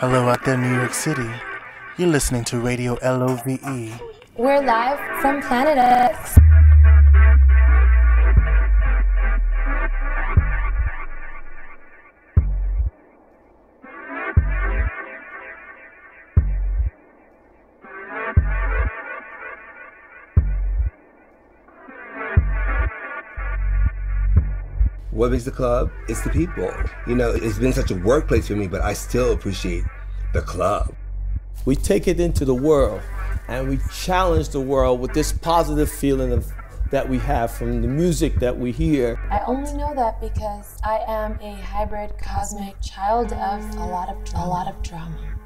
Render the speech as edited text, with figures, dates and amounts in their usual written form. Hello out there, New York City. You're listening to Radio LOVE. We're live from Planet X. What makes the club? It's the people. You know, it's been such a workplace for me, but I still appreciate the club. We take it into the world, and we challenge the world with this positive feeling that we have from the music that we hear. I only know that because I am a hybrid cosmic child of a lot of drama.